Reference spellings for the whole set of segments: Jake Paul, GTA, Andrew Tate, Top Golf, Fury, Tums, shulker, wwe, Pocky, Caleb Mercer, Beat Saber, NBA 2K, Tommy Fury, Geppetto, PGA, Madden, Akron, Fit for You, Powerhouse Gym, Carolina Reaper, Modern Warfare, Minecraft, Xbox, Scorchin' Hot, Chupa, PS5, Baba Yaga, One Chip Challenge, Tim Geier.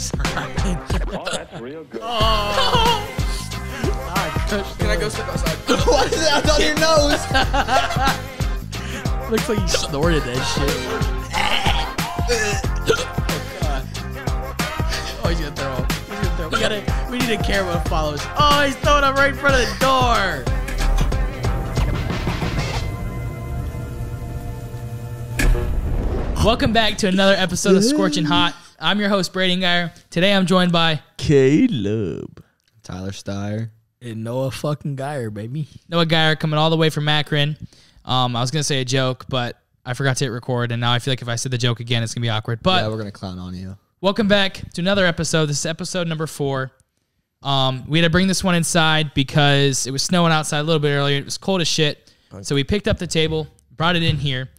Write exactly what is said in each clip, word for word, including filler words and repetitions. That's right. Oh, that's real good. Oh. Oh. Can I go step outside? Why is it out on your nose? Looks like you snorted that shit. Oh, God. Oh, he's gonna throw up. He's gonna throw up. We, gotta, we need a camera to follow us. Oh, he's throwing up right in front of the door. Welcome back to another episode of Scorchin' Hot. I'm your host, Brayden Geier. Today I'm joined by Caleb, Tyler Styer, and Noah fucking Geier, baby. Noah Geier coming all the way from Akron. Um, I was going to say a joke, but I forgot to hit record, and now I feel like if I said the joke again, it's going to be awkward. But yeah, we're going to clown on you. Welcome back to another episode. This is episode number four. Um, we had to bring this one inside because it was snowing outside a little bit earlier. It was cold as shit, so we picked up the table, brought it in here.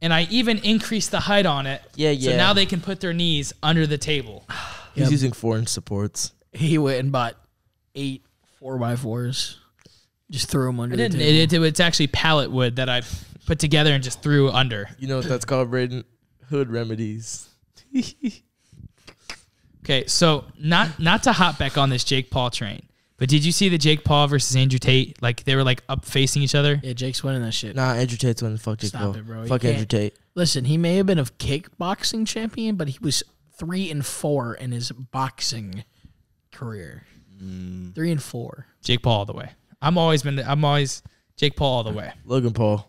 And I even increased the height on it. Yeah, yeah. So now they can put their knees under the table. He's yep. using four-inch supports. He went and bought eight four by fours. Just threw them under I the didn't, table. It, it, it's actually pallet wood that I put together and just threw under. You know what that's called, Brayden? Hood remedies. Okay, so not, not to hop back on this Jake Paul train. But did you see the Jake Paul versus Andrew Tate? Like, they were, like, up facing each other? Yeah, Jake's winning that shit. Nah, Andrew Tate's winning. Fuck Jake Paul. Stop it, bro. Fuck Andrew Tate. Listen, he may have been a kickboxing champion, but he was three and four in his boxing career. Mm. Three and four. Jake Paul all the way. I'm always been, I'm always Jake Paul all the way. Logan Paul.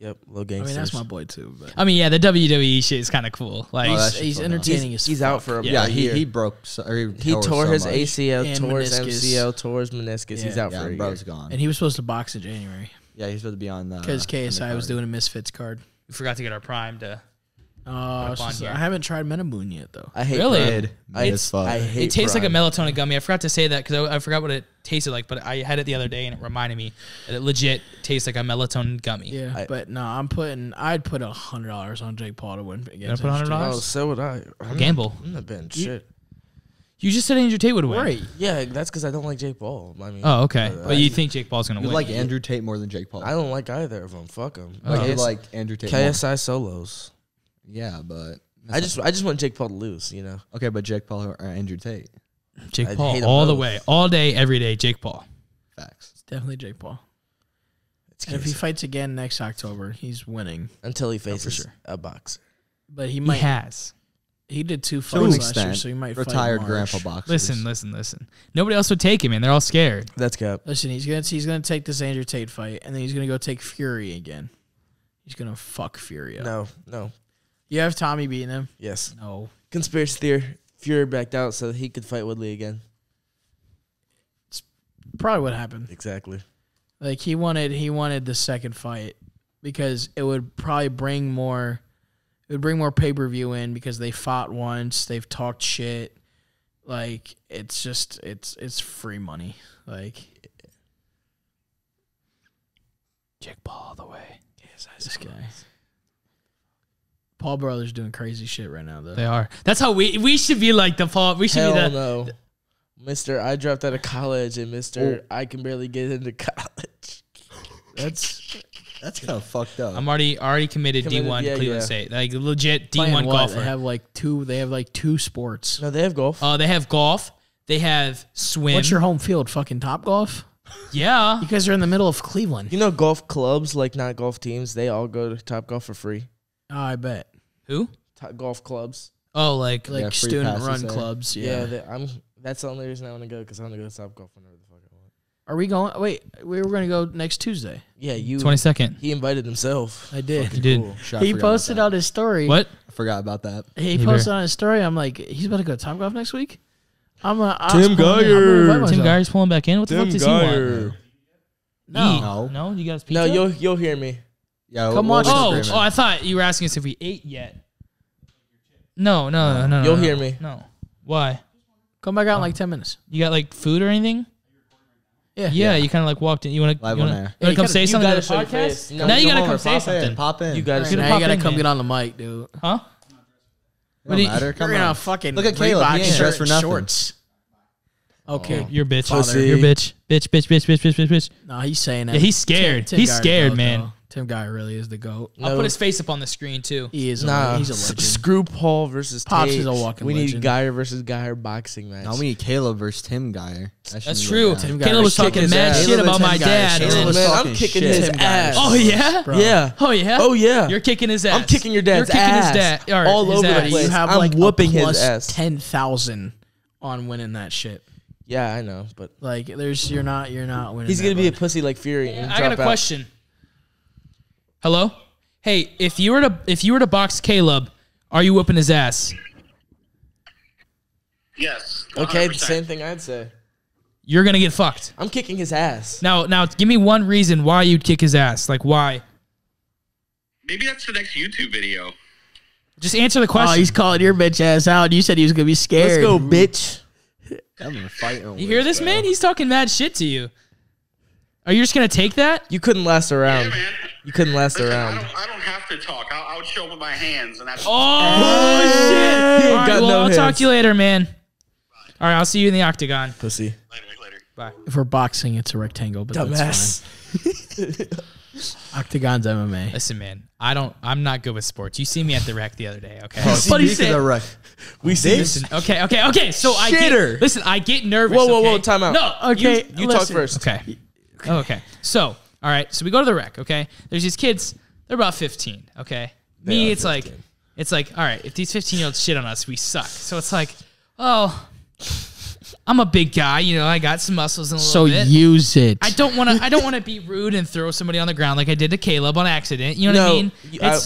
Yep, little gangsters. I mean, that's my boy, too. But. I mean, yeah, the W W E shit is kind of cool. Like, oh, he's he's entertaining as fuck. He's out for a yeah, he, year. He broke. So, or he he tore so his much. A C L, and tore meniscus. his M C L, tore his meniscus. Yeah. He's out yeah, for a year. Bro's gone. And he was supposed to box in January. Yeah, he was supposed to be on the... Because K S I was doing a Misfits card. We forgot to get our Prime to... Oh, uh, I haven't tried Metamoon yet, though. I hate really? Prime. It's, I hate it tastes Prime. Like a melatonin gummy. I forgot to say that because I, I forgot what it tasted like, but I had it the other day, and it reminded me that it legit tastes like a melatonin gummy. Yeah, I, but no, I'm putting... I'd put one hundred dollars on Jake Paul to win. You're put one hundred dollars? Oh, so would I. I'm Gamble. Not, I'm not betting shit. You just said Andrew Tate would win. Right. Yeah, that's because I don't like Jake Paul. I mean, oh, okay. But, but I, you think Jake Paul's going to win. You like Andrew Tate more than Jake Paul. I don't like either of them. Fuck them. Oh. Like, like Andrew Tate K S I more. solos. Yeah, but I just I just want Jake Paul to lose, you know. Okay, but Jake Paul or Andrew Tate, Jake Paul all the way, all day, every day. Jake Paul, facts. It's definitely Jake Paul. It's and if he fights again next October, he's winning until he faces no, sure. a boxer. But he might he has. He did two fights last extent, year, so he might retired fight grandpa boxers. Listen, listen, listen. Nobody else would take him, man. They're all scared. That's cap. Listen, he's gonna he's gonna take this Andrew Tate fight, and then he's gonna go take Fury again. He's gonna fuck Fury up. No, no. You have Tommy beating him? Yes. No. Conspiracy theory. Fury backed out so he could fight Woodley again. It's probably what happened. Exactly. Like, he wanted he wanted the second fight because it would probably bring more it would bring more pay-per-view in because they fought once, they've talked shit. Like, it's just it's it's free money. Like, Jake Paul all the way. Yes, I this guy. Paul brothers doing crazy shit right now, though. They are. That's how we we should be like the Paul. We should Hell be the no. th Mister I dropped out of college, and Mister Ooh. I can barely get into college. That's that's kind of fucked up. I'm already already committed, committed D one yeah, Cleveland yeah. State, like legit D one golfer. They have like two. They have like two sports. No, they have golf. Oh, uh, they have golf. They have swim. What's your home field? Fucking Top Golf. Yeah, you guys are in the middle of Cleveland. You know, golf clubs, like not golf teams, they all go to Top Golf for free. Oh, I bet. Who? Top golf clubs. Oh, like like yeah, student-run clubs. Yeah, yeah they, I'm. That's the only reason I want to go because I want to go to Top Golf whenever the fuck I want. Are we going? Wait, we were going to go next Tuesday. Yeah, you. Twenty second. He invited himself. I did. He did. Cool. Shit, he posted out his story. What? I forgot about that. He Neither. posted on his story. I'm like, he's about to go to Top Golf next week. I'm like, Tim Geier. Tim Geier's pulling back in. What the Tim fuck does Geier. he want? No, no, no. You guys. No, you'll you'll hear me. Yeah, Come we'll, on. We'll oh, oh, I thought you were asking us if we ate yet. No, no, no, no. no You'll no, hear me. No. Why? Come back out um, in like ten minutes. You got like food or anything? Yeah. Yeah, yeah. You kind of like walked in. You want to yeah, come gotta, say something on the podcast? No, now you got to come say pop something. In, pop in. You got to right, come, come get on the mic, dude. Huh? It don't matter. Come on. Fucking Look at Caleb. He dressed for nothing. Shorts. Okay, oh, you're bitch. You're bitch. Bitch, bitch, bitch, bitch, bitch, bitch, bitch. No, he's saying that. He's scared. He's scared, man. Tim Geier really is the GOAT. No. I'll put his face up on the screen, too. He is. Nah. A, he's a legend. S Screw Paul versus Pops Tate. Is a walking we legend. We need Geier versus Geier boxing match. No, we need Caleb versus Tim Geier. That That's true. Tim Geier. Caleb was talking mad ass. shit about my dad. Caleb was Man, I'm kicking shit. his ass. Oh, yeah? Bro. Yeah. Oh, yeah? Oh, yeah. You're kicking his ass. I'm kicking your dad's You're ass. You're kicking his dad. All his over ass. the place. You have I'm like whooping a plus his ass. ten thousand on winning that shit. Yeah, I know, but like, there's you're not you're not winning. He's gonna be a pussy like Fury. And I got a question. Hello, hey, if you were to if you were to box Caleb, are you whooping his ass? Yes. one hundred percent. Okay, the same thing I'd say. You're gonna get fucked. I'm kicking his ass. Now, now, give me one reason why you'd kick his ass. Like why? Maybe that's the next YouTube video. Just answer the question. Oh, he's calling your bitch ass out. You said he was gonna be scared. Let's go, bitch. I'm gonna fight him. You hear this, man? He's talking mad shit to you. Are you just gonna take that? You couldn't last around. Yeah, man. You couldn't last Listen, around. I don't, I don't have to talk. I'll, I'll show up with my hands, and that's. Oh, oh shit! All right, well, no I'll hands. talk to you later, man. Bye. All right, I'll see you in the octagon. Pussy. Later, later. Bye. If we're boxing, it's a rectangle, but Dumb that's fine. Octagon's M M A. Listen, man, I don't. I'm not good with sports. You see me at the wreck the other day, okay? Oh, but he said the wreck. We see. Okay, okay, okay. So Shitter. I get, listen. I get nervous. Whoa, whoa, okay? whoa! Time out. No, okay. You, you talk first. Okay. Okay. Oh, okay. So, all right. So we go to the wreck. Okay. There's these kids. They're about fifteen. Okay. They Me, it's like, it's like, all right. If these fifteen year olds shit on us, we suck. So it's like, oh. I'm a big guy, you know, I got some muscles in a little bit. So use it. I don't want to I don't want to be rude and throw somebody on the ground like I did to Caleb on accident. You know no, what I mean? You, I,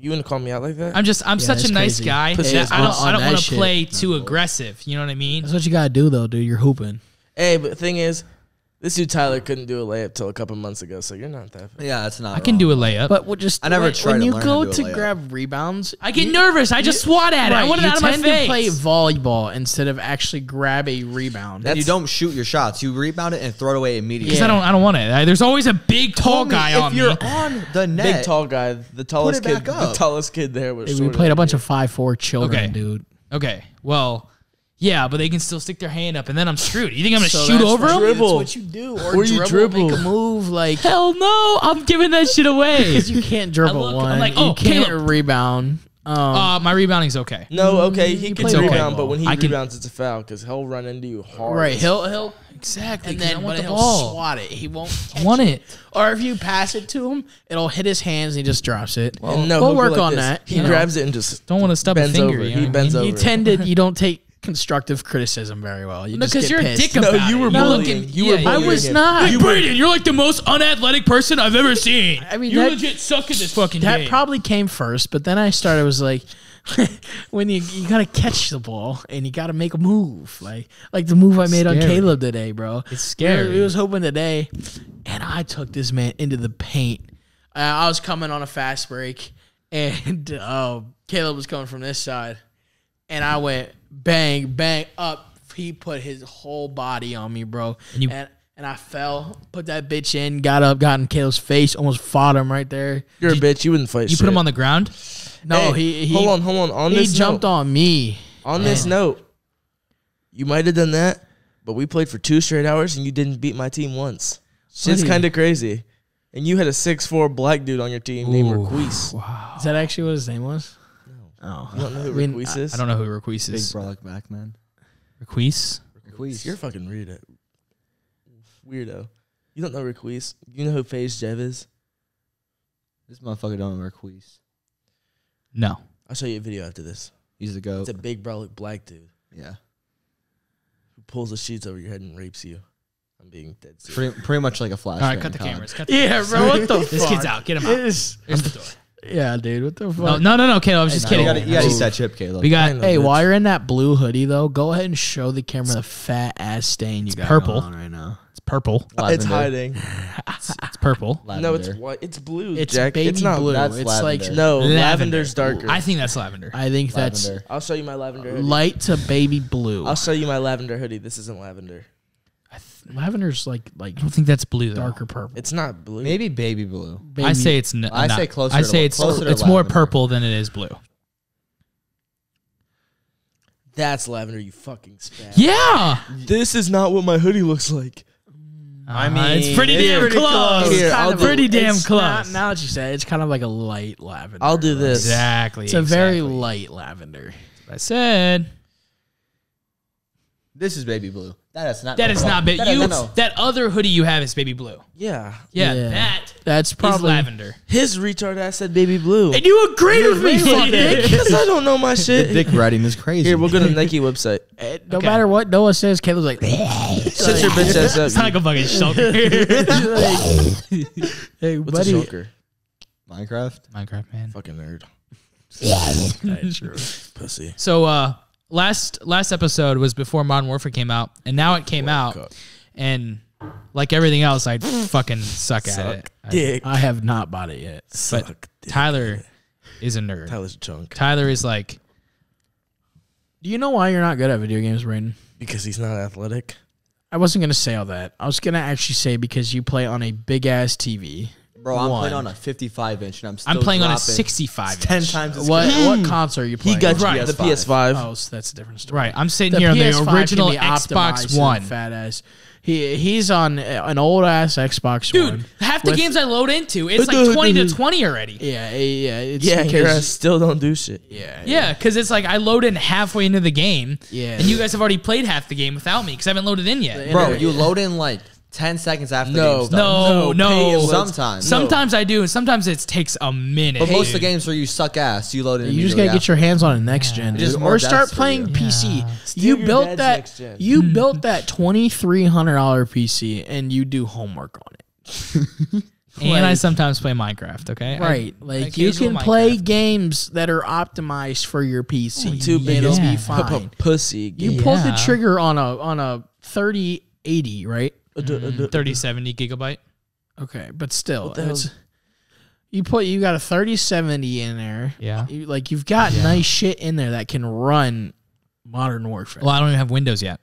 you want to call me out like that? I'm just I'm yeah, such a nice crazy. guy. Hey, that I don't I don't want to play too aggressive, you know what I mean? That's what you got to do though, dude. You're hooping. Hey, but the thing is, this dude Tyler couldn't do a layup till a couple months ago, so you're not that. Bad. Yeah, it's not. I wrong. can do a layup, but we'll just I never like, tried. When to you learn go to, to grab rebounds, I get you, nervous. I just you, swat at right, it. I want it out of my face. You tend to play volleyball instead of actually grab a rebound. That's, you don't shoot your shots. You rebound it and throw it away immediately. Because yeah. I don't, I don't want it. I, there's always a big tall me, guy if on you're me. on the net, big tall guy, the tallest kid, up. the tallest kid there was. Hey, we played a bunch of five four children, okay. dude. Okay, well. Yeah, but they can still stick their hand up, and then I'm screwed. You think I'm going to so shoot over him? That's what you do. Or, or you dribble, dribble. Make a move. Like, hell no, I'm giving that shit away. Because you can't dribble look, one. I'm like, oh, you can't Caleb. rebound. Um, uh, my rebounding's okay. No, okay, he can rebound, okay. but when he I rebounds, can, it's a foul because he'll run into you hard. Right, he'll, he'll exactly. And then when he'll ball. swat it, he won't catch want it. it. Or if you pass it to him, it'll hit his hands and he just drops it. Well, no, we'll work like on this. that. He you grabs know. it and just don't want to stub his finger. He bends over. You tend to, you don't take constructive criticism very well. You no, because you're pissed. a dick about no, you were it. Bullying. Looking, you yeah, were bullying. I was him. not. You Brayden, you're like the most unathletic person I've ever seen. I mean, you legit suck at this fucking that game. That probably came first, but then I started, was like, when you you gotta catch the ball and you gotta make a move, like like the move I made scary. on Caleb today, bro. It's scary. He was hoping today, and I took this man into the paint. Uh, I was coming on a fast break, and uh, Caleb was coming from this side, and I went. Bang, bang, up. He put his whole body on me, bro. And, you, and, and I fell, put that bitch in, got up, got in Caleb's face, almost fought him right there. You're Did, a bitch. You wouldn't fight You shit. put him on the ground? No, hey, he, he... Hold on, hold on. on he this jumped note, on me. On Man. this note, you might have done that, but we played for two straight hours, and you didn't beat my team once. Shit's kind of crazy. And you had a six foot four black dude on your team Ooh, named Requeece. Wow. Is that actually what his name was? Oh, I don't know who I mean, Requeece is. I don't know who Requeece is. Big brolic back, man. Requeece? Requeece. You're fucking weirdo. Weirdo. You don't know Requeece. You know who FaZe Jev is? This motherfucker don't know Requeece. No. I'll show you a video after this. He's the GOAT. It's a big brolic black dude. Yeah. Who pulls the sheets over your head and rapes you. I'm being dead serious. Pretty, pretty much like a flashback. All right, cut the con. cameras. Cut the yeah, cameras. bro, what the fuck? This kid's out. Get him out. Here's the door. Yeah, dude. What the fuck? No, no, no, Caleb. I was just no, kidding. You gotta, you gotta eat that chip, Caleb. We got. Hey, while you're in that blue hoodie, though, go ahead and show the camera it's the fat ass stain you got purple. on right now. It's purple. Lavender. It's hiding. it's, it's purple. Lavender. No, it's white. It's blue. It's Jack. baby it's not blue. That's it's lavender. like no lavender. lavender's darker. Ooh. I think that's lavender. I think lavender. that's. I'll show you my lavender. Hoodie. Light to baby blue. I'll show you my lavender hoodie. This isn't lavender. I th Lavender's like like I don't think that's blue though. Darker purple. It's not blue. Maybe baby blue. Baby. I say it's no, I not. I say closer. I say to, it's closer to it's lavender. more purple than it is blue. That's lavender, you fucking spaz. Yeah. This is not what my hoodie looks like. I mean, uh, it's pretty it's damn pretty close. close. It's kind of pretty a, damn it's close. Not, now that you say it, it's kind of like a light lavender. I'll do this. Exactly. It's exactly. a very light lavender. I said. This is baby blue. That is not. That is not baby. You no. that other hoodie you have is baby blue. Yeah. Yeah. yeah. That that's probably lavender. His retard ass said baby blue. And you agreed with me, fuck dick, because I don't know my shit. The dick riding is crazy. Here, we'll go to the Nike website. Uh, no okay. matter what Noah says, Caleb's like, shut your bitch ass up. It's not like a fucking shulker. Like, hey, what's buddy? a shulker? Minecraft. Minecraft, man. Fucking nerd. That's true. Pussy. So, uh. Last last episode was before Modern Warfare came out, and now it came out, God. and like everything else, I fucking suck, suck at it. Dick. I, I have not bought it yet. Suck but dick. Tyler is a nerd. Tyler's a junk. Tyler is like, do you know why you're not good at video games, Brayden? Because he's not athletic. I wasn't gonna say all that. I was gonna actually say because you play on a big ass T V. Bro, I'm One. playing on a fifty-five inch, and I'm still I'm playing dropping. on a sixty-five inch. Ten times as what? What console are you playing? He got right. the P S five. Oh, so that's a different story. Right, I'm sitting the here on the original Xbox One. Fat ass. He he's on an old ass Xbox Dude, One. Dude, half the games I load into, it's like twenty to twenty already. Yeah, yeah, it's yeah. Because I still don't do shit. Yeah, yeah, because yeah. it's like I load in halfway into the game. Yeah, and you guys have already played half the game without me because I haven't loaded in yet. Bro, you load in like. ten seconds after no, the game No, no, no. Sometimes. Sometimes no. I do, and sometimes it takes a minute. But most of the games where you suck ass, you load it in. You just got to get your hands on a next yeah. gen. Just or start playing you. P C. Yeah. You, built that, you built that twenty-three hundred dollar P C, and you do homework on it. And like, I sometimes play Minecraft, okay? Right. I, like, you can play Minecraft. games that are optimized for your P C. Too big. It'll yeah. be fine. Pussy. You yeah. pulled the trigger on a on a thirty eighty, right? Mm, thirty seventy gigabyte. Okay, but still, it's, you put you got a thirty seventy in there. Yeah, you, like you've got yeah. nice shit in there that can run Modern Warfare. Well, I don't even have Windows yet,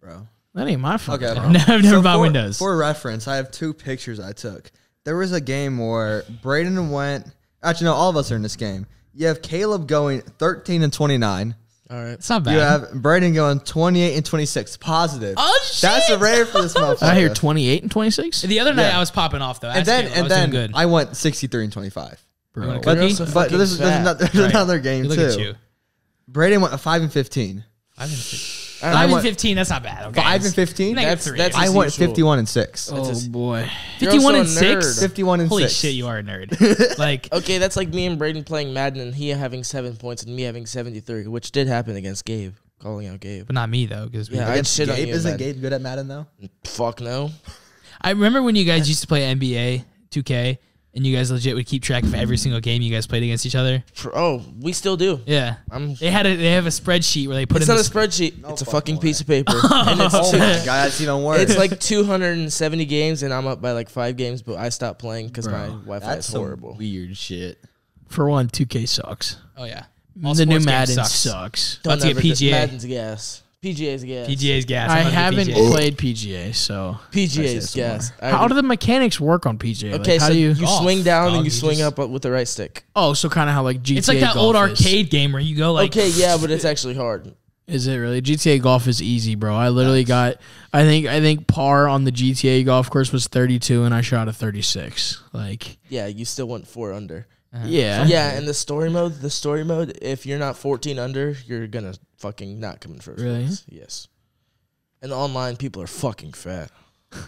bro. That ain't my fault. Okay, I've never bought Windows. For reference, I have two pictures I took. There was a game where Brayden went. Actually, no, all of us are in this game. You have Caleb going thirteen and twenty-nine. All right. It's not bad. You have Brayden going twenty-eight and twenty-six. Positive. Oh, shit. That's a rare for this motherfucker. I hear twenty-eight and twenty-six? The other night, yeah. I was popping off, though. And then, and I, then good. I went sixty-three and twenty-five. Bro. But, this, but this is another, right. another game, look too. Look at you. Brayden went five and fifteen. five and fifteen. five and fifteen, that's not bad. Okay. five and fifteen? That's, that's, that's I went fifty-one and six. Oh, that's a, boy. fifty-one and six? fifty-one and six. Holy shit, you are a nerd. Like, okay, that's like me and Brayden playing Madden and he having seven points and me having seventy-three, which did happen against Gabe. Calling out Gabe. But not me, though. because Yeah, I shit Gabe, on you, Isn't Gabe good at Madden, though? Fuck no. I remember when you guys used to play N B A two K and you guys legit would keep track of every single game you guys played against each other. Oh, we still do. Yeah, I'm they had a, they have a spreadsheet where they put. It's in not a spreadsheet. No it's a fucking piece way. of paper. and it's oh two, my god, it's even worse. It's like two hundred and seventy games, and I'm up by like five games, but I stopped playing because my Wi-Fi is horrible. Weird shit. For one, two K sucks. Oh yeah, All the new Madden sucks. sucks. Don't About to get P G A. Madden's gas. P G A's gas. P G A's gas. I haven't P G A. played P G A, so P G A's gas. How do the mechanics work on P G A? Okay, like, how so do you, you swing down dog, and you, you swing just... up with the right stick? Oh, so kind of how like G T A. It's like that golf old arcade is. game where you go like. Okay, yeah, but it's actually hard. Is it really? G T A golf is easy, bro. I literally got. I think. I think par on the G T A golf course was thirty-two, and I shot a thirty-six. Like. Yeah, you still went four under. Uh, yeah. Yeah, and the story mode, the story mode, if you're not fourteen under, you're going to fucking not come in first Really? Place. Yes. And online, people are fucking fat.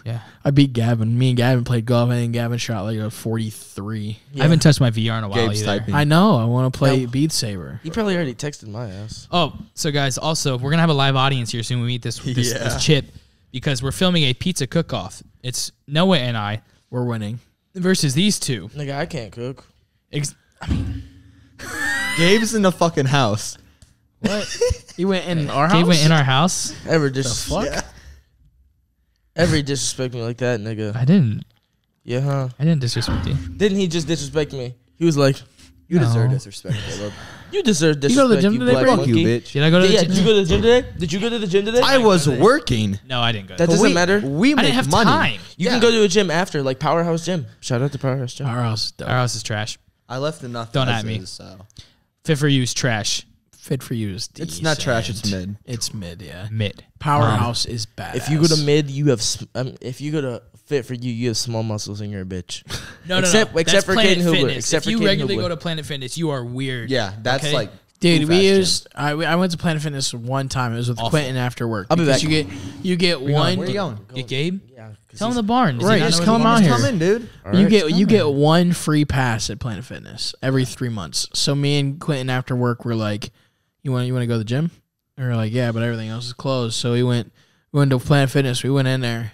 Yeah. I beat Gavin. Me and Gavin played golf, and Gavin shot like a forty-three. Yeah. I haven't touched my V R in a while Gabe's either. Typing. I know. I want to play no. Beat Saber. You probably already texted my ass. Oh, so guys, also, we're going to have a live audience here soon. We meet this, this, yeah. this chip because we're filming a pizza cook-off. It's Noah and I. We're winning. Versus these two. Nigga, I can't cook. Ex I mean, Gabe's in the fucking house. What? He went in our house? Gabe went in our house? Ever just fuck? Yeah. Ever disrespect me like that, nigga? I didn't. Yeah, huh? I didn't disrespect you. Didn't he just disrespect me? He was like, you no. deserve disrespect, Caleb. You deserve disrespect. You go to the gym today, bro? Fuck you, bitch. Did I go to the yeah, gym? Did you go to the gym today? Did you go to the gym today? I, I was today. working. No, I didn't go. That but doesn't we, matter. We I didn't have money. time. You yeah. can go to a gym after, like Powerhouse Gym. Shout out to Powerhouse Gym. Powerhouse, Powerhouse is trash. I left enough. Don't at me. So. Fit for You's trash. Fit for You is decent. It's not trash. It's mid. It's mid. Yeah. Mid. Powerhouse um, is bad. If you go to mid, you have. Um, if you go to Fit for You, you have small muscles in your bitch. No, except, no, no. Except that's for Caden Hoover. Except if for you Caden regularly Hoover. Go to Planet Fitness, you are weird. Yeah, that's okay? Like. Dude, we used. I I went to Planet Fitness one time. It was with awful. Quentin after work. I'll be back. You get you get Where one. Where are you going? Get Gabe. Yeah. Tell him the barn. Does right. Just come out here. Come in, dude. Right, you get you get one free pass at Planet Fitness every three months. So me and Quentin after work were like, "You want you want to go to the gym?" And we're like, "Yeah," but everything else is closed. So we went we went to Planet Fitness. We went in there,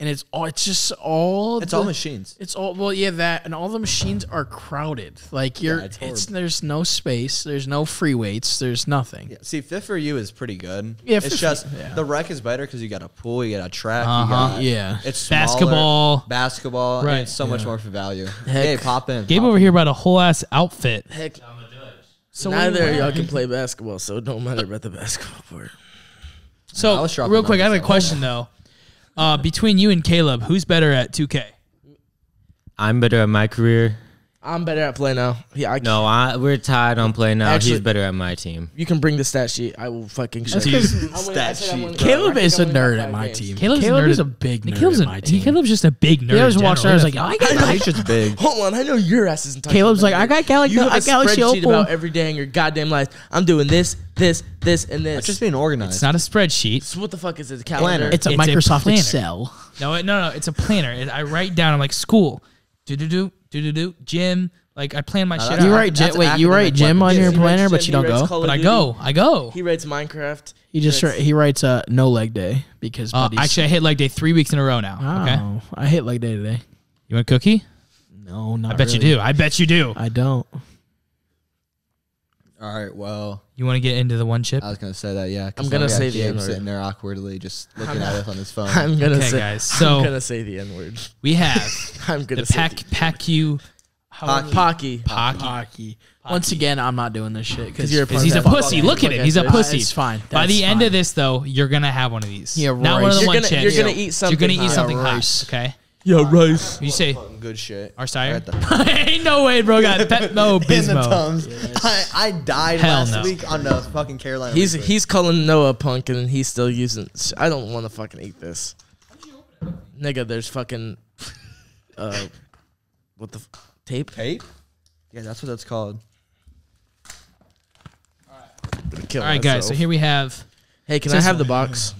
and it's all it's just all it's the, all machines. It's all well, yeah, that and all the machines are crowded. Like you're, yeah, it's, it's there's no space. There's no free weights. There's nothing. Yeah, see, Fit for You is pretty good. Yeah, it's just yeah. the rec is better because you got a pool, you got a track, uh-huh. you got, yeah, it's smaller, basketball, basketball, right? And it's so yeah. much more for value. Heck, hey, pop in. Gabe pop over in. Here about a whole ass outfit. Heck, I'm a judge. So neither y'all can play basketball, so it don't matter about the basketball part. So no, real quick, I have a question though. Uh, between you and Caleb, who's better at two K? I'm better at my career. I'm better at play now. Yeah, I no, I, we're tied on play now. Actually, he's better at my team. You can bring the stat sheet. I will fucking show you. Stat sheet. Caleb is a nerd at my team. Caleb's Caleb is a big nerd Caleb's at my team. Caleb's just a big nerd. I was watching. I was like, oh, I got I just big. Hold on, I know your ass isn't. Caleb's like, I got Galaxy. I got Galaxy Opal about every day in your goddamn life. I'm doing this, this, this, and this. It's just being organized. It's not a spreadsheet. So what the fuck is it? A calendar. It's a Microsoft Excel. No, no, no. It's a planner. I write down. I'm like school. Do do do. Do do do gym, like I plan my uh, shit out. You write gym, wait, you write gym on your planner, but you don't go. But I go, I go. He writes Minecraft. He just write, he writes uh, no leg day because uh, actually I hit leg day three weeks in a row now. Oh, okay, I hit leg day today. You want a cookie? No, not. I bet really. you do. I bet you do. I don't. All right, well. You want to get into the one chip? I was going to say that, yeah. I'm going to say the N-word. Sitting there awkwardly just looking at us on his phone. I'm going to okay, say, guys, so I'm gonna say the N-word. We have I'm gonna the say pack, the pack you. Pocky. Pocky. Pocky. Pocky. Once again, I'm not doing this shit because he's a pussy. Look at him. He's a pussy. It's fine. That's by the fine. End of this, though, you're going to have one of these. Yeah, right. Not one of the you're one chips. You're going to eat something hot. You're going to eat something hot, okay? Yeah, rice. You say good shit. Our Styer? Ain't no way, bro. Got Pepto Bismol. Tums. Yes. I, I died Hell last no. week on the fucking Carolina. He's Reaper. He's calling Noah punk and he's still using. I don't want to fucking eat this. How did you open it up? Nigga, there's fucking uh, what the f tape? Tape? Yeah, that's what that's called. All right, All right guys. So here we have. Hey, can I have the box?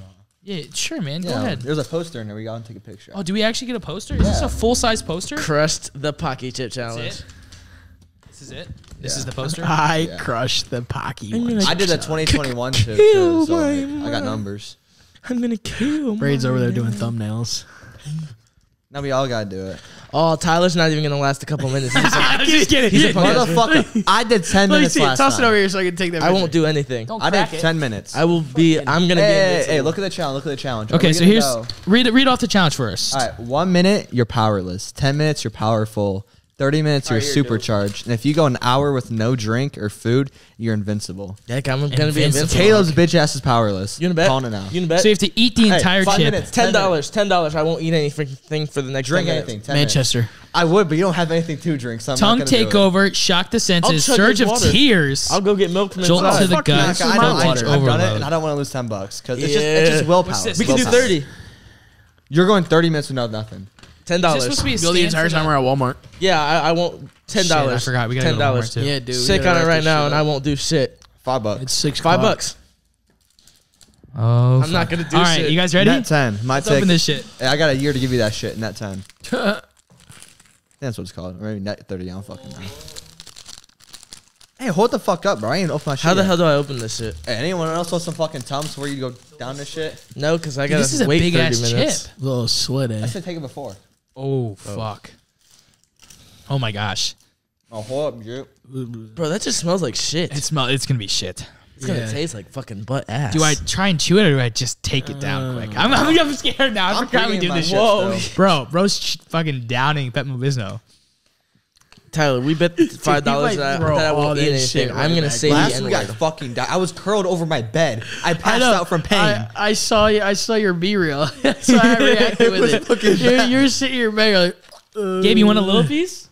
Yeah, sure, man. Go yeah. ahead. There's a poster in there. We got to take a picture. Oh, do we actually get a poster? Yeah. Is this a full-size poster? Crushed the Pocky Chip Challenge. This is it? This is, it? This yeah. is the poster? I yeah. crushed the Pocky one. I did a twenty twenty-one chip challenge. So I got numbers. I'm going to kill Braid's over there doing thumbnails. Now we all got to do it. Oh, Tyler's not even going to last a couple minutes. He's like, I'm just kidding. He's a motherfucker. I did ten Let minutes see last Toss time. Toss it over here so I can take that picture. I won't do anything. Don't I did it. ten minutes. I will be, I'm going to hey, get Hey, hey look at the challenge. Look at the challenge. Okay, so here's, go? read read off the challenge first. All right, one minute, you're powerless. ten minutes, you're powerful. thirty minutes, you're right, supercharged. And if you go an hour with no drink or food, you're invincible. Heck, I'm going to be invincible. Caleb's bitch ass is powerless. You bet? Calling it out. You bet? So you have to eat the hey, entire five chip. Minutes, ten dollars. ten dollars. ten dollars. I won't eat anything for the next drink ten anything. ten Manchester. Minutes. I would, but you don't have anything to drink. So I'm Tongue not takeover, do it. Shock the senses, surge of water. Tears. I'll go get milk from Jolt inside. To the guts. I know, I, I've done it, and I don't want to lose ten bucks because yeah. it's, just, it's just willpower. We can do thirty. You're going thirty minutes without nothing. Ten dollars. Supposed to be a stand the entire time we're at Walmart. Yeah, I, I won't. Ten dollars. I forgot. We got ten dollars. Yeah, dude. Sick on it right now, and I won't do shit. Five bucks. It's six. Five o'clock. bucks. Oh, I'm fuck. not gonna do. All right, shit. You guys ready? Net ten. My Let's take. Open this shit. I got a year to give you that shit. Net ten. That's what it's called. Or maybe net thirty. I don't fucking know. Hey, hold the fuck up, bro. I ain't open my shit. How the yet. hell do I open this shit? Hey, anyone else want some fucking Tums where you go down this shit? No, because I got to wait thirty minutes. This is a big-ass chip. Little slit, eh? I should take it before. Oh, oh, fuck. Oh, my gosh. Oh, hold up, Drew. Bro, that just smells like shit. It smell, it's going to be shit. It's yeah. going to taste like fucking butt ass. Do I try and chew it or do I just take it down uh, quick? I'm, I'm, I'm scared now. I forgot we do this shit. Whoa. Bro, bro's fucking downing Pepto Bismol. Tyler, we bet five dollars that, that I won't eat anything. Right I'm gonna say last the we got fucking died. I was curled over my bed. I passed I know, out from pain. I, I saw you. I saw your B reel. So I reacted with it. it. You're, you're sitting here, man. You're like, uh, Gabe, you want a little piece?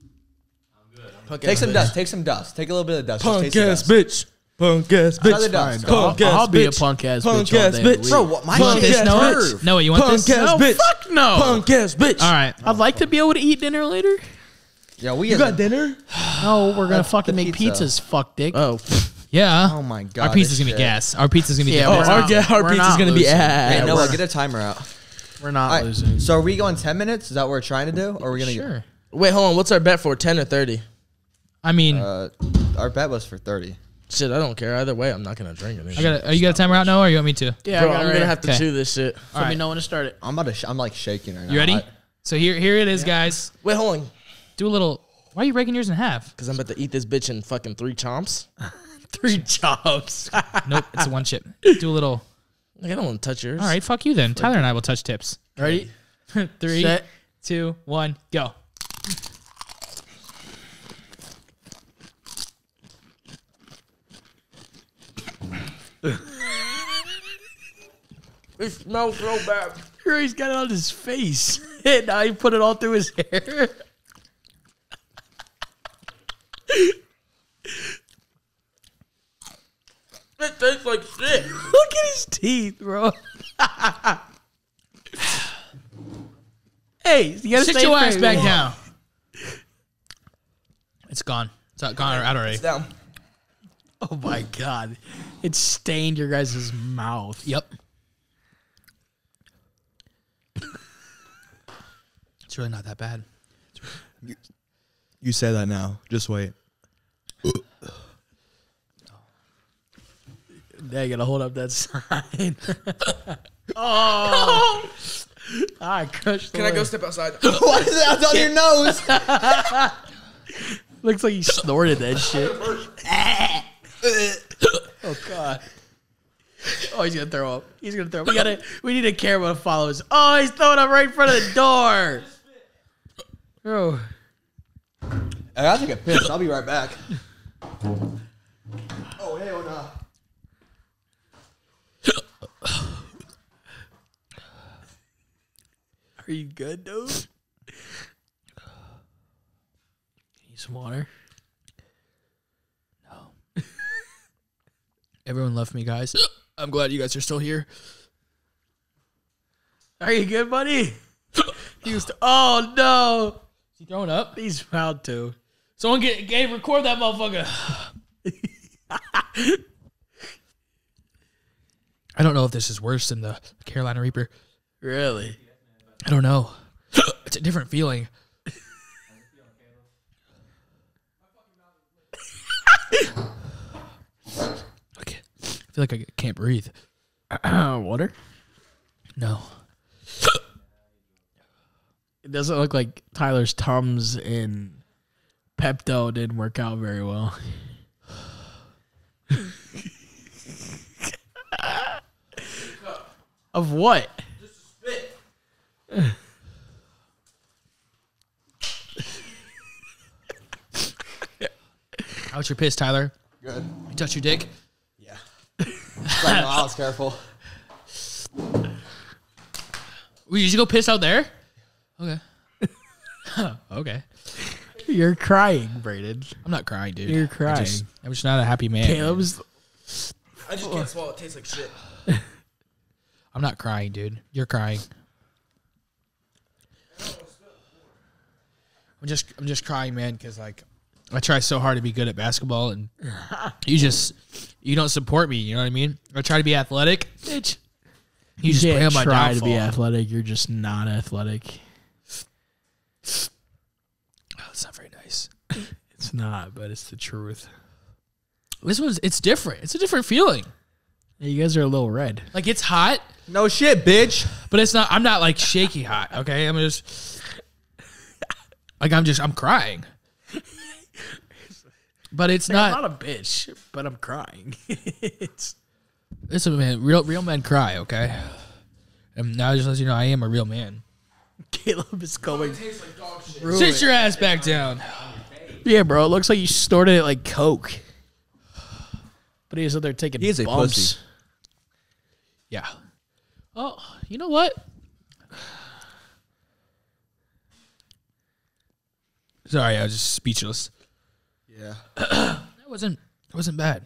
I'm good. I'm Take good. some dust. Take some dust. Take a little bit of dust. Punk ass bitch. Punk ass bitch. Fine, punk I'll, ass I'll bitch. be a punk ass punk bitch. Ass all day bitch. Bro, what, my punk shit ass bitch. No, you want punk this? Ass no, bitch. Fuck no. Punk ass bitch. All right. I'd like to be able to eat dinner later. Yeah, we you got dinner? No, we're gonna fucking make pizza. pizzas. Fuck, dick. Oh. Yeah. Oh my god. Our pizza's gonna shit. gas. Our pizza's gonna be yeah, gas. Oh, our, ga our pizza's gonna losing. be ass. Hey, Noah, get a timer out. We're not right. losing. So are we going ten minutes? Is that what we're trying to do? Or are we gonna sure. get... Wait, hold on. What's our bet for? Ten or thirty? I mean, uh, our bet was for thirty. Shit, I don't care. Either way, I'm not gonna drink it. I gotta, are you got a timer out now, or you want me to? Yeah, Bro, I'm right. gonna have to okay. chew this shit. All Let right. me know when to start it. I'm about to. Sh I'm like shaking right now. You ready? I so here, here it is, yeah. guys. Wait, hold on. Do a little. Why are you breaking yours in half? Because I'm about to eat this bitch in fucking three chomps. Three chomps. Nope, it's a one chip. Do a little. Like, I don't want to touch yours. All right, fuck you then. Tyler and I will touch tips. Ready? Three, Set. two, one, go. It smells so bad. He's got it on his face. And now he put it all through his hair. It tastes like shit. Look at his teeth, bro. Hey, you gotta sit your ass back down. It's gone. It's not gone out already. It's down. Oh my god. It stained your guys' mouth. Yep. It's really not that bad. You, you say that now. Just wait. Now you gotta hold up that sign. Oh. I crushed the Can leg. I go step outside? Why is that on your nose? Looks like you snorted that shit. Oh god. Oh, he's gonna throw up. He's gonna throw up. We gotta we need to care about followers. Oh, he's throwing up right in front of the door. Bro. Hey, I think I pissed. I'll be right back. Oh, hell no. Are you good, dude? Need some water? No. Everyone left me, guys. I'm glad you guys are still here. Are you good, buddy? He was oh, no. Is he throwing up? He's proud to. Someone get, get record that motherfucker. I don't know if this is worse than the Carolina Reaper. Really? I don't know. It's a different feeling. Okay. I feel like I can't breathe. Water? No. It doesn't look like Tyler's Tums and Pepto didn't work out very well. Of what? How's your piss, Tyler? Good. You touch your dick? Yeah. Like, no, I was careful. We usually go piss out there? Okay. Okay. You're crying, Brayden. I'm not crying, dude. You're crying. I just, I'm just not a happy man. Caleb's... I just can't swallow. It tastes like shit. I'm not crying, dude. You're crying. I'm just, I'm just crying, man, because like, I try so hard to be good at basketball, and you just, you don't support me. You know what I mean? I try to be athletic, bitch. You, you just can't play on my try downfall. to be athletic. You're just not athletic. Oh, it's not very nice. It's not, but it's the truth. This one's, it's different. It's a different feeling. You guys are a little red. Like, it's hot. No shit, bitch. But it's not, I'm not like shaky hot, okay? I'm just, like, I'm just, I'm crying. But it's like, not. I'm not a bitch, but I'm crying. It's, it's a man, real, real men cry, okay? And now just let you know, I am a real man. Caleb is going. It tastes like dog shit. Sit your ass back down. Yeah, bro, it looks like you snorted it like Coke. But he's out there taking he is bumps. A pussy. Yeah. Oh, you know what? Sorry, I was just speechless. Yeah. That wasn't that wasn't bad.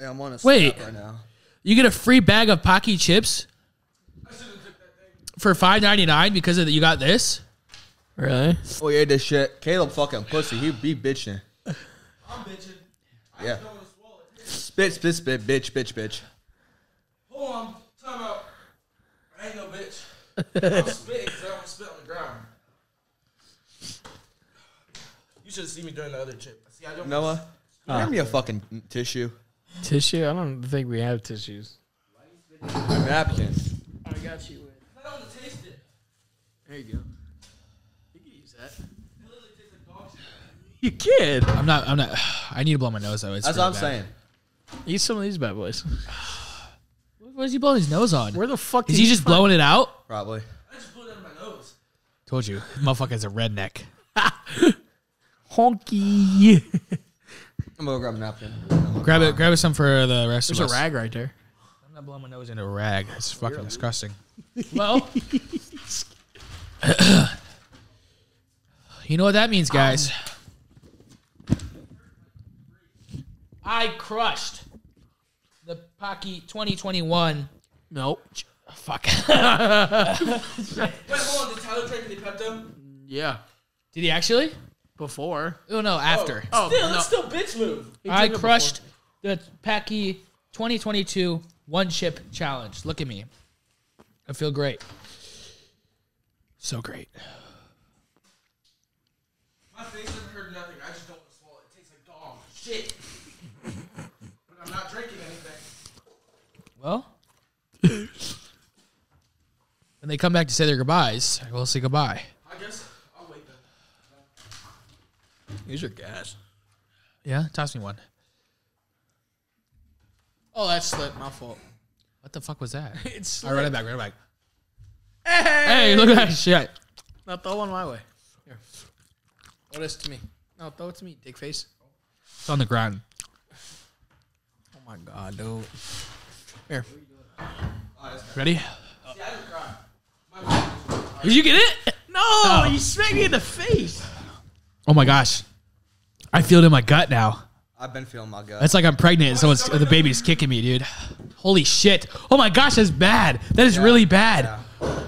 Yeah, I'm on a Wait, right now. You get a free bag of Pocky chips for five ninety-nine because of the, you got this? Really? Oh, yeah, this shit. Caleb fucking pussy. He be bitching. I'm bitching. I yeah. Spit, spit, spit, bitch, bitch, bitch. Hold on. Time out. I ain't no bitch. I'm spitting because I don't spit on the ground. You should have seen me during the other chip. See, I don't Noah, uh, hand me a fucking tissue. Tissue? I don't think we have tissues. I'm napkin. I got you. I don't want to taste it. There you go. You can use that. You kid. I'm not. I'm not. I need to blow my nose out. It's That's really what I'm bad. saying. Eat some of these bad boys. What is he blowing his nose on? Where the fuck is he, he just find? blowing it out? Probably. I just blew it out of my nose. Told you, motherfucker is a redneck. Honky. I'm gonna grab a napkin. Grab it. Grab it some for the rest There's of us. There's a rag right there. I'm not blowing my nose into a rag. It's fucking Weird. disgusting. Well, you know what that means, guys. Um, I crushed the Pocky twenty twenty-one. Nope. Fuck. Wait, hold on. Did Tyler try to get Pepto? Yeah. Did he actually? Before. Oh, no, after. Oh, still, oh, that's no. still bitch move. I crushed before. the Pocky twenty twenty-two One Chip Challenge. Look at me. I feel great. So great. My face doesn't hurt nothing. I just don't want to swallow it. It tastes like dog shit. I'm not drinking anything. Well, when they come back to say their goodbyes, I will say goodbye. I guess I'll wait then. Here's your gas. Yeah, toss me one. Oh, that slipped. My fault. What the fuck was that? It's All right, run it back, run it back. Hey! Hey, look at that shit. Now throw one my way. Here. Throw this to me. No, throw it to me, dick face. It's on the ground. Oh my god, dude. Here. Ready? Did you get it? No, oh. You smacked me in the face. Oh my gosh. I feel it in my gut now. I've been feeling my gut. It's like I'm pregnant and someone's, the baby's kicking me, dude. Holy shit. Oh my gosh, that's bad. That is yeah, really bad. Yeah.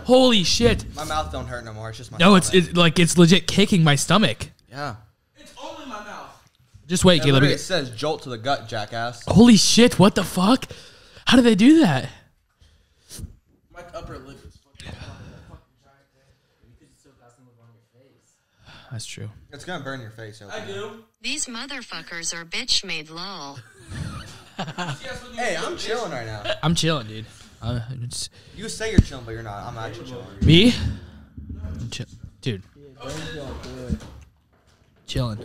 Holy shit. My mouth don't hurt no more. It's just my No, stomach. it's it, like it's legit kicking my stomach. Yeah. Just wait, yeah, Caleb. It says jolt to the gut, jackass. Holy shit, what the fuck? How did they do that? My upper lip is fucking giant. That's true. It's going to burn your face. I do. These motherfuckers are bitch made lol. Hey, I'm chilling right now. I'm chilling, dude. Uh, it's... You say you're chilling, but you're not. I'm actually chilling. Me? I'm chill. Dude. Oh, chilling.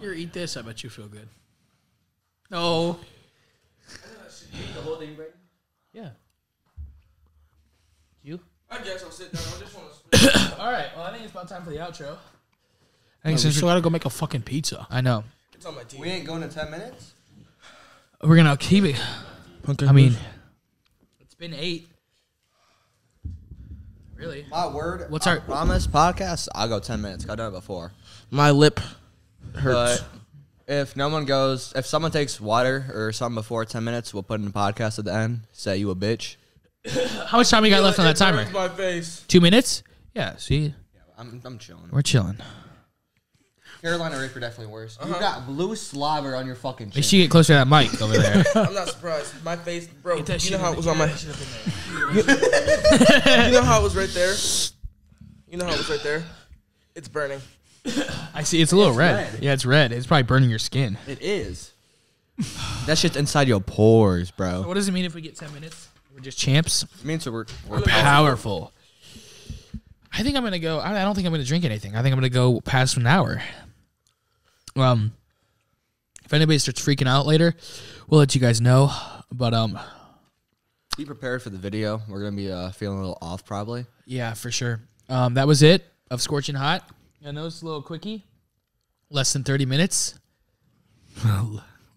Here, eat this. I bet you feel good. No. Eat the whole thing, Brayden? Yeah. You? I guess I'll sit down. I just want to sleep. All right. Well, I think it's about time for the outro. I think no, we still got to go make a fucking pizza. I know. It's on my team. We ain't going in ten minutes? We're going to keep it. Okay. I mean, it's been eight. Really? My word. What's our promise podcast? I'll go ten minutes. I've done it before. My lip hurts. But if no one goes, if someone takes water or something before ten minutes, we'll put in the podcast at the end. Say you a bitch. How much time you got left on that timer? My face. Two minutes? Yeah. See, yeah, I'm I'm chilling. We're chilling. Carolina Reaper definitely worse. Uh-huh. You got blue slobber on your fucking chin. Make sure you get closer to that mic over there. I'm not surprised. My face, bro. You know how it was on my. You know how it was right there. You know how it was right there. It's burning. I see. It's a little it's red. red. Yeah, it's red. It's probably burning your skin. It is. That shit's inside your pores, bro. So what does it mean if we get ten minutes? We're just champs? It means that we're, we're powerful. I think I'm going to go. I don't think I'm going to drink anything. I think I'm going to go past an hour. Um, If anybody starts freaking out later, we'll let you guys know. But um, be prepared for the video. We're going to be uh, feeling a little off probably. Yeah, for sure. Um, That was it of Scorchin' Hot. I know it's a little quickie. Less than thirty minutes.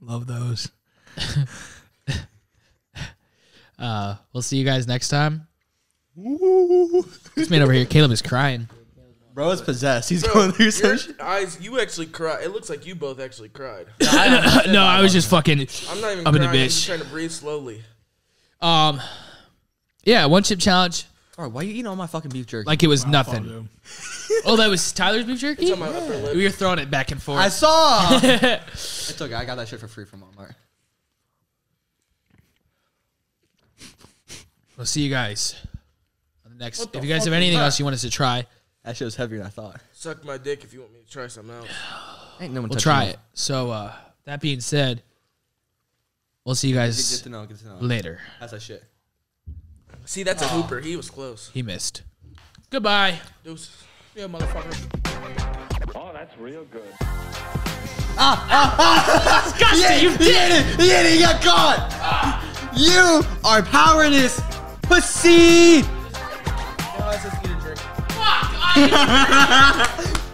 Love those. uh, we'll see you guys next time. Woo. This man over here, Caleb, is crying. Bro is possessed. He's bro, going through some shit. Eyes, you actually cried. It looks like you both actually cried. no, I, no, I was just fucking. I'm not even I'm crying. I'm just trying to breathe slowly. Um, yeah, one chip challenge. All right, why are you eating all my fucking beef jerky? Like it was wow, nothing. Oh, that was Tyler's beef jerky? It's on my yeah. upper lip. We were throwing it back and forth. I saw. It's okay. I got that shit for free from Walmart. We'll see you guys on the next. What if the you guys have anything else you want us to try. That shit was heavier than I thought. Suck my dick if you want me to try something else. Ain't no one we'll try me. It. So, uh, that being said, we'll see you guys get to know, get to know. Later. That's that shit. See, that's oh. a hooper. He was close. He missed. Goodbye. Deuce. Yeah, motherfucker. Oh, that's real good. Ah, ah, ah. Disgusting. Yeah, you did it. You did it. You got caught. Ah. You are powerless. Pussy. No, it's just you. Fuck!